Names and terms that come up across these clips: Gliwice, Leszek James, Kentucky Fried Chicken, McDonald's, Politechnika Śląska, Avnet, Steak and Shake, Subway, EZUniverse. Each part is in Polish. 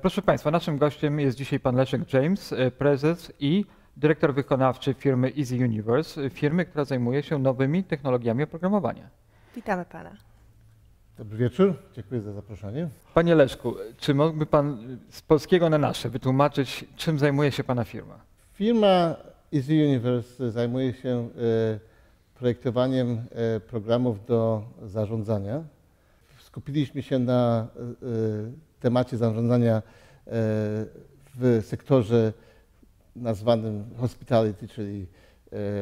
Proszę Państwa, naszym gościem jest dzisiaj pan Leszek James, prezes i dyrektor wykonawczy firmy EZUniverse, firmy, która zajmuje się nowymi technologiami oprogramowania. Witamy pana. Dobry wieczór, dziękuję za zaproszenie. Panie Leszku, czy mógłby pan z polskiego na nasze wytłumaczyć, czym zajmuje się pana firma? Firma EZUniverse zajmuje się projektowaniem programów do zarządzania. Skupiliśmy się na temacie zarządzania w sektorze nazwanym hospitality, czyli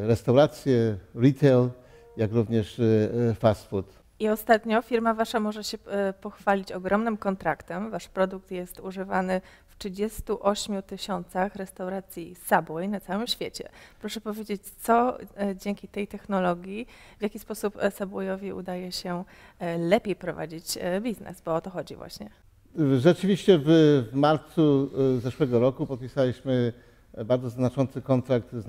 restauracje, retail, jak również fast food. I ostatnio firma wasza może się pochwalić ogromnym kontraktem. Wasz produkt jest używany w 38 000 restauracji Subway na całym świecie. Proszę powiedzieć, co dzięki tej technologii, w jaki sposób Subwayowi udaje się lepiej prowadzić biznes, bo o to chodzi właśnie. Rzeczywiście w marcu zeszłego roku podpisaliśmy bardzo znaczący kontrakt z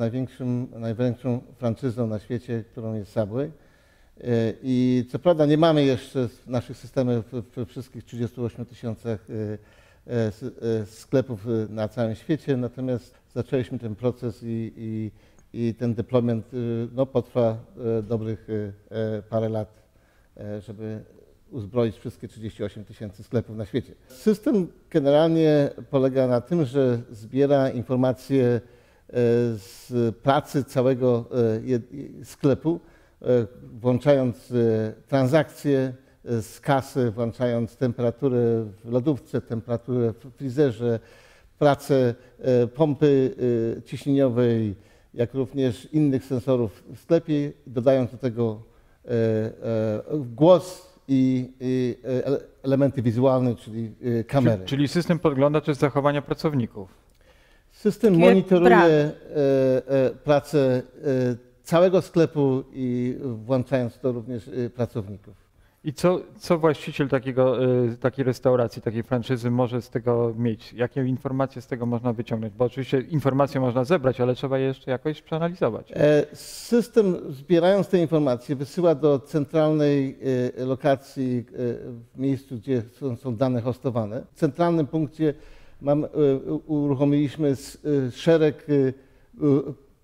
największą franczyzą na świecie, którą jest Subway. I co prawda nie mamy jeszcze naszych systemów we wszystkich 38 000 sklepów na całym świecie, natomiast zaczęliśmy ten proces i ten deployment potrwa dobrych parę lat, żeby uzbroić wszystkie 38 000 sklepów na świecie. System generalnie polega na tym, że zbiera informacje z pracy całego sklepu, włączając transakcje z kasy, włączając temperaturę w lodówce, temperaturę w frizerze, pracę pompy ciśnieniowej, jak również innych sensorów w sklepie, dodając do tego głos i elementy wizualne, czyli kamery. Czyli system podgląda też zachowania pracowników. System monitoruje pracę całego sklepu i włączając to również pracowników. I co właściciel takiej restauracji, takiej franczyzy może z tego mieć? Jakie informacje z tego można wyciągnąć? Bo oczywiście informacje można zebrać, ale trzeba je jeszcze jakoś przeanalizować. System, zbierając te informacje, wysyła do centralnej lokacji w miejscu, gdzie są dane hostowane. W centralnym punkcie uruchomiliśmy szereg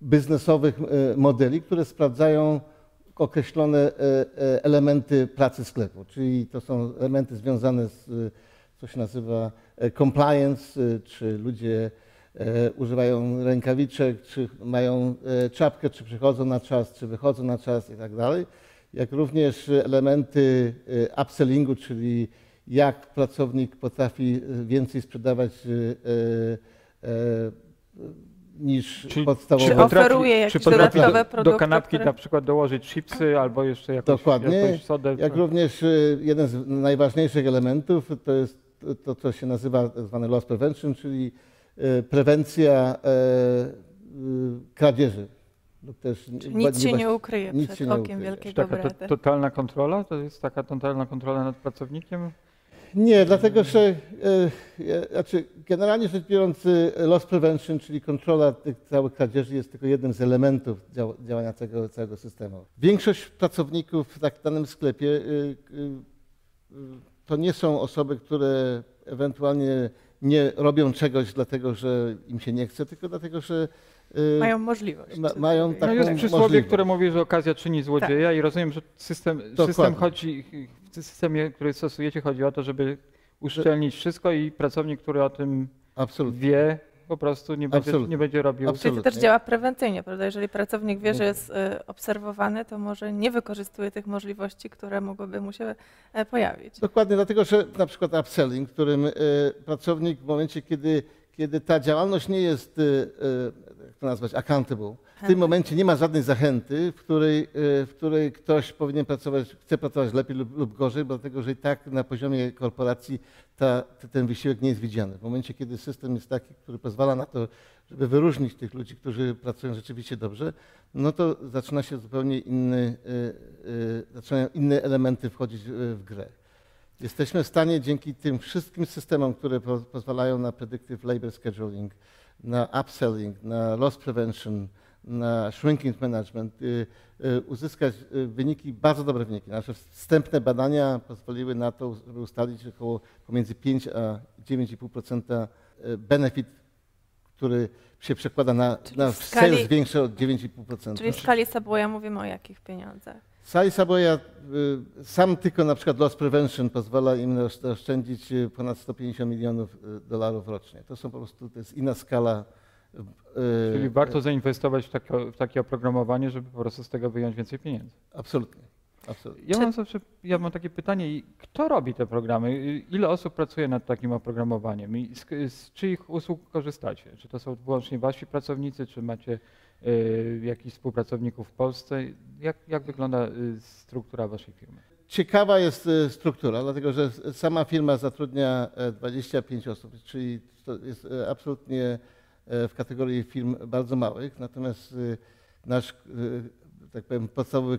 biznesowych modeli, które sprawdzają określone elementy pracy sklepu, czyli to są elementy związane z, co się nazywa compliance, czy ludzie używają rękawiczek, czy mają czapkę, czy przychodzą na czas, czy wychodzą na czas i tak dalej, jak również elementy upsellingu, czyli jak pracownik potrafi więcej sprzedawać niż podstawowe. Czy dodatkowe produkty, do kanapki na przykład dołożyć chipsy albo jeszcze jakąś sodę. Jak również jeden z najważniejszych elementów to jest to, co się nazywa zwane loss prevention, czyli prewencja kradzieży. Też nic się nie ukryje przed okiem wielkiego brata. Totalna kontrola? To jest taka totalna kontrola nad pracownikiem? Nie, dlatego że generalnie rzecz biorąc loss prevention, czyli kontrola tych całych kradzieży jest tylko jednym z elementów działania tego całego systemu. Większość pracowników w danym sklepie to nie są osoby, które ewentualnie nie robią czegoś dlatego, że im się nie chce, tylko dlatego, że mają możliwość. Mają taką jest przysłowie, możliwość, które mówi, że okazja czyni złodzieja, tak. I rozumiem, że w systemie, który stosujecie, chodzi o to, żeby uszczelnić wszystko i pracownik, który o tym wie, po prostu nie będzie robił. Czyli to też działa prewencyjnie, prawda? Jeżeli pracownik wie, że jest obserwowany, to może nie wykorzystuje tych możliwości, które mogłyby mu się pojawić. Dokładnie, dlatego że na przykład upselling, w którym pracownik w momencie, kiedy ta działalność nie jest, jak to nazwać, accountable, w tym momencie nie ma żadnej zachęty, w której ktoś powinien pracować, chce pracować lepiej lub gorzej, dlatego że i tak na poziomie korporacji ten wysiłek nie jest widziany. W momencie, kiedy system jest taki, który pozwala na to, żeby wyróżnić tych ludzi, którzy pracują rzeczywiście dobrze, no to zaczyna się zupełnie zaczynają inne elementy wchodzić w grę. Jesteśmy w stanie dzięki tym wszystkim systemom, które pozwalają na predictive labor scheduling, na upselling, na loss prevention, na shrinking management, uzyskać wyniki, bardzo dobre wyniki. Nasze wstępne badania pozwoliły na to, żeby ustalić około pomiędzy 5 a 9,5% benefit, który się przekłada na sales większy od 9,5%. Czyli w skali Saboya mówimy o jakich pieniądzach? W skali Saboya sam tylko na przykład loss prevention pozwala im oszczędzić ponad $150 milionów rocznie. To są po prostu, to jest inna skala. Czyli warto zainwestować w takie oprogramowanie, żeby po prostu z tego wyjąć więcej pieniędzy. Absolutnie. Absolutnie. Ja mam takie pytanie, kto robi te programy? Ile osób pracuje nad takim oprogramowaniem i z czyich usług korzystacie? Czy to są wyłącznie wasi pracownicy, czy macie jakichś współpracowników w Polsce? Jak wygląda struktura waszej firmy? Ciekawa jest struktura, dlatego że sama firma zatrudnia 25 osób, czyli to jest absolutnie w kategorii firm bardzo małych, natomiast nasz, tak powiem, podstawowy,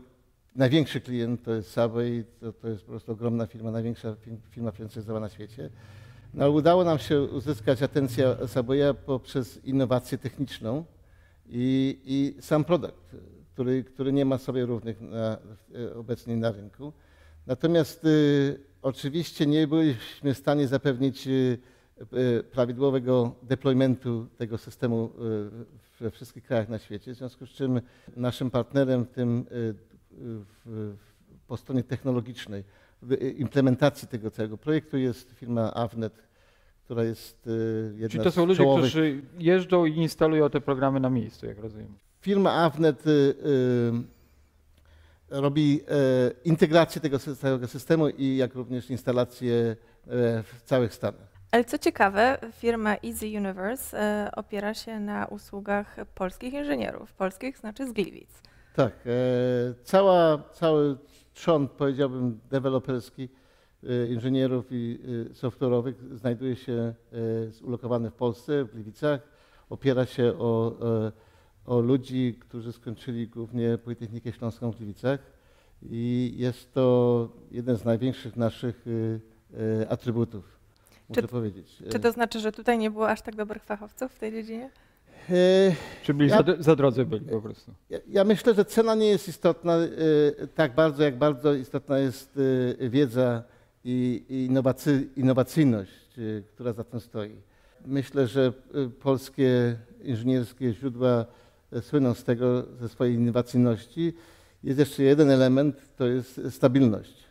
największy klient to jest Subway, to jest po prostu ogromna firma, największa firma franczyzowa na świecie. No, ale udało nam się uzyskać atencję Saboya poprzez innowację techniczną i sam produkt, który nie ma sobie równych obecnie na rynku. Natomiast oczywiście nie byliśmy w stanie zapewnić prawidłowego deploymentu tego systemu we wszystkich krajach na świecie, w związku z czym naszym partnerem w tym po stronie technologicznej implementacji tego całego projektu jest firma Avnet, która jest jedna. Czyli to są ludzie, którzy jeżdżą i instalują te programy na miejscu, jak rozumiem. Firma Avnet robi integrację tego całego systemu i jak również instalację w całych Stanach. Ale co ciekawe, firma EZUniverse opiera się na usługach polskich inżynierów. Polskich znaczy z Gliwic. Tak. Cały trzon, powiedziałbym, deweloperski, inżynierów i software'owych znajduje się ulokowany w Polsce, w Gliwicach. Opiera się o ludzi, którzy skończyli głównie Politechnikę Śląską w Gliwicach. I jest to jeden z największych naszych atrybutów. Czy to znaczy, że tutaj nie było aż tak dobrych fachowców w tej dziedzinie? Czy byli za drodzy byli po prostu? Ja myślę, że cena nie jest istotna tak bardzo, jak bardzo istotna jest wiedza i innowacyjność, która za tym stoi. Myślę, że polskie inżynierskie źródła słyną z tego, ze swojej innowacyjności. Jest jeszcze jeden element, to jest stabilność.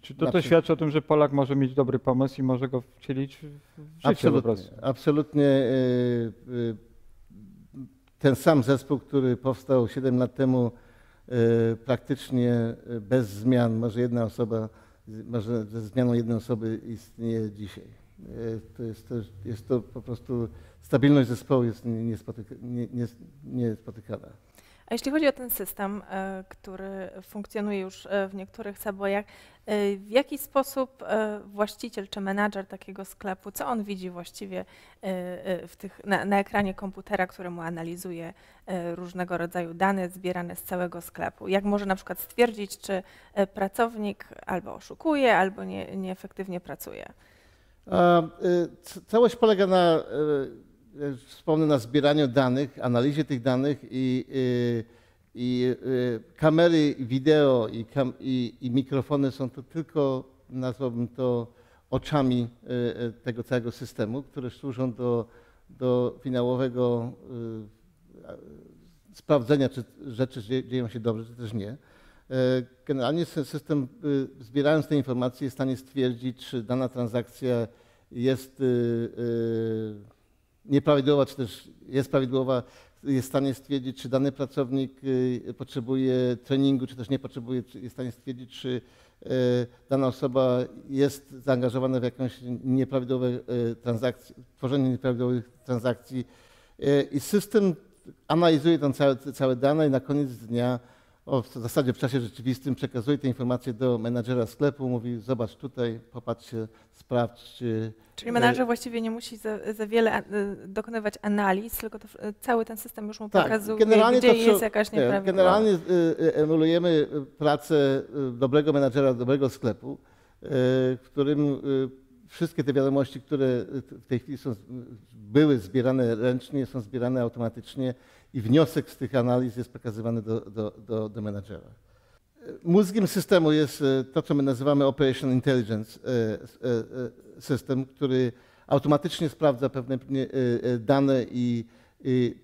Czy to świadczy o tym, że Polak może mieć dobry pomysł i może go wcielić w życie po prostu? Absolutnie. Ten sam zespół, który powstał 7 lat temu praktycznie bez zmian, może jedna osoba, może ze zmianą jednej osoby istnieje dzisiaj. To jest po prostu stabilność zespołu jest niespotykana. A jeśli chodzi o ten system, który funkcjonuje już w niektórych Saboyach, w jaki sposób właściciel czy menadżer takiego sklepu, co on widzi właściwie na ekranie komputera, któremu analizuje różnego rodzaju dane zbierane z całego sklepu? Jak może na przykład stwierdzić, czy pracownik albo oszukuje, albo nieefektywnie pracuje? Całość polega na... Wspomnę na zbieraniu danych, analizie tych danych i kamery wideo i mikrofony są to tylko, nazwałbym to, oczami tego całego systemu, które służą do finałowego sprawdzenia, czy rzeczy dzieją się dobrze, czy też nie. Generalnie system, zbierając te informacje, jest w stanie stwierdzić, czy dana transakcja jest nieprawidłowa, czy też jest prawidłowa, jest w stanie stwierdzić, czy dany pracownik potrzebuje treningu, czy też nie potrzebuje, jest w stanie stwierdzić, czy dana osoba jest zaangażowana w jakąś nieprawidłową transakcję, tworzenie nieprawidłowych transakcji. I system analizuje tam całe dane i na koniec dnia, w zasadzie w czasie rzeczywistym, przekazuje te informacje do menadżera sklepu, mówi: zobacz tutaj, popatrz się, sprawdź. Czyli menadżer właściwie nie musi za wiele dokonywać analiz, tylko cały ten system już mu pokazuje, gdzie jest jakaś nieprawidłowość. Generalnie emulujemy pracę dobrego menadżera, dobrego sklepu, w którym wszystkie te wiadomości, które w tej chwili były zbierane ręcznie, są zbierane automatycznie i wniosek z tych analiz jest przekazywany do menadżera. Mózgiem systemu jest to, co my nazywamy Operation Intelligence System, który automatycznie sprawdza pewne dane i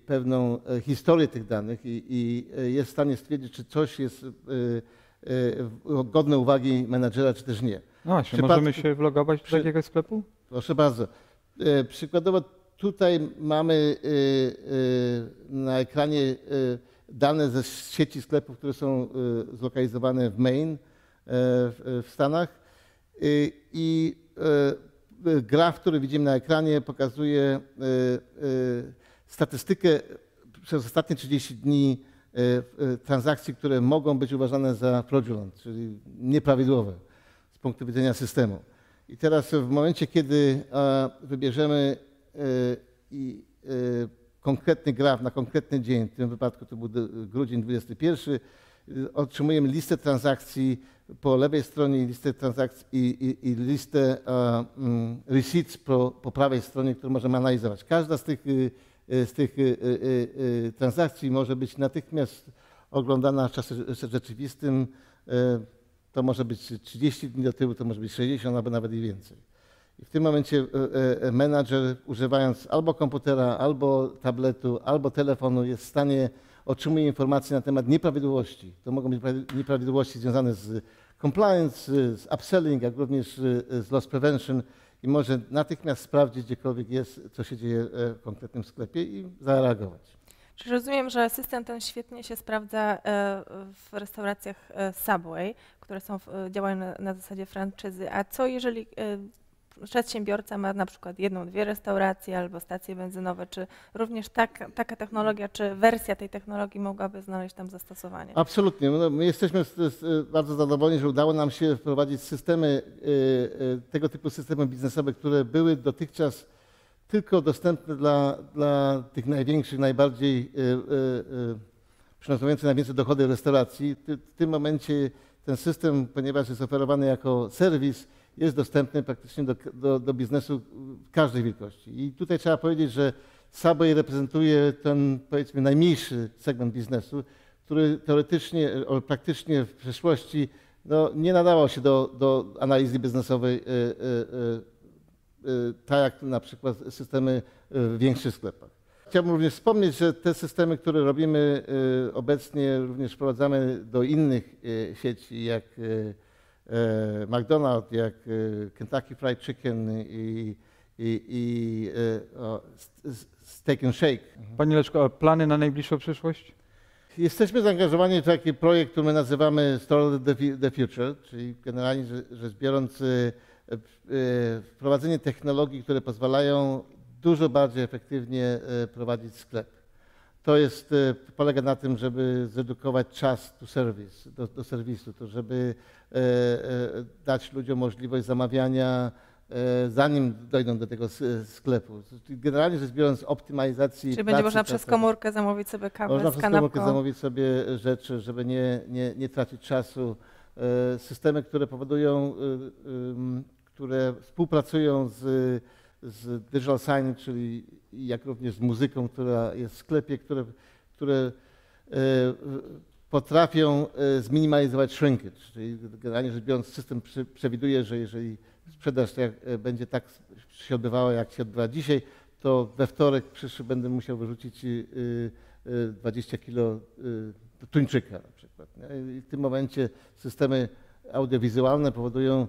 pewną historię tych danych i jest w stanie stwierdzić, czy coś jest godne uwagi menadżera, czy też nie. No właśnie, możemy się wlogować do jakiegoś sklepu? Proszę bardzo. Przykładowo tutaj mamy na ekranie dane ze sieci sklepów, które są zlokalizowane w Maine w Stanach i graf, który widzimy na ekranie, pokazuje statystykę przez ostatnie 30 dni transakcji, które mogą być uważane za fraudulent, czyli nieprawidłowe z punktu widzenia systemu. I teraz w momencie, kiedy wybierzemy konkretny graf na konkretny dzień, w tym wypadku to był grudzień 21, otrzymujemy listę transakcji po lewej stronie listę transakcji i listę receipts po prawej stronie, którą możemy analizować. Każda z tych transakcji może być natychmiast oglądana w czasie rzeczywistym. To może być 30 dni do tyłu, to może być 60 albo nawet i więcej. I w tym momencie menadżer, używając albo komputera, albo tabletu, albo telefonu, jest w stanie otrzymuje informacje na temat nieprawidłowości. To mogą być nieprawidłowości związane z compliance, z upselling, jak również z loss prevention i może natychmiast sprawdzić, gdziekolwiek jest, co się dzieje w konkretnym sklepie i zareagować. Czy rozumiem, że system ten świetnie się sprawdza w restauracjach Subway, które są, działają na zasadzie franczyzy, a co jeżeli przedsiębiorca ma na przykład jedną, dwie restauracje albo stacje benzynowe, czy również taka technologia, czy wersja tej technologii mogłaby znaleźć tam zastosowanie? Absolutnie. No, my jesteśmy bardzo zadowoleni, że udało nam się wprowadzić systemy, tego typu systemy biznesowe, które były dotychczas tylko dostępne dla tych największych, najbardziej przynoszących najwięcej dochody restauracji. W tym momencie ten system, ponieważ jest oferowany jako serwis, jest dostępny praktycznie do biznesu każdej wielkości. I tutaj trzeba powiedzieć, że Subway reprezentuje ten, powiedzmy, najmniejszy segment biznesu, który teoretycznie, praktycznie w przeszłości nie nadawał się do analizy biznesowej, tak jak na przykład systemy w większych sklepach. Chciałbym również wspomnieć, że te systemy, które robimy obecnie, również wprowadzamy do innych sieci, jak McDonald's, jak Kentucky Fried Chicken i Steak and Shake. Panie Leszko, a plany na najbliższą przyszłość? Jesteśmy zaangażowani w taki projekt, który my nazywamy Store the Future, czyli generalnie rzecz biorąc wprowadzenie technologii, które pozwalają dużo bardziej efektywnie prowadzić sklep. To jest, polega na tym, żeby zredukować czas do serwisu, to żeby dać ludziom możliwość zamawiania, zanim dojdą do tego sklepu. Generalnie rzecz biorąc, optymalizacji. Czyli będzie można przez komórkę zamówić sobie kawę z kanapką. Można przez komórkę zamówić sobie rzeczy, żeby nie tracić czasu. Systemy, które powodują, które współpracują z digital sign, czyli jak również z muzyką, która jest w sklepie, które potrafią zminimalizować shrinkage. Czyli generalnie rzecz biorąc, system przewiduje, że jeżeli sprzedaż będzie tak się odbywała, jak się odbywa dzisiaj, to we wtorek przyszły będę musiał wyrzucić 20 kg tuńczyka na przykład. I w tym momencie systemy audiowizualne powodują,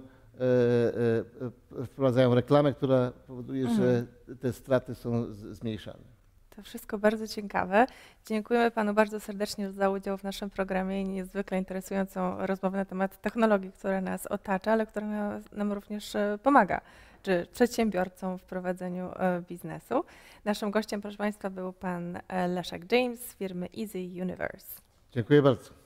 wprowadzają reklamę, która powoduje, że te straty są zmniejszane. To wszystko bardzo ciekawe. Dziękujemy panu bardzo serdecznie za udział w naszym programie i niezwykle interesującą rozmowę na temat technologii, która nas otacza, ale która nam również pomaga, czy przedsiębiorcom w prowadzeniu biznesu. Naszym gościem, proszę państwa, był pan Leszek James z firmy EZUniverse. Dziękuję bardzo.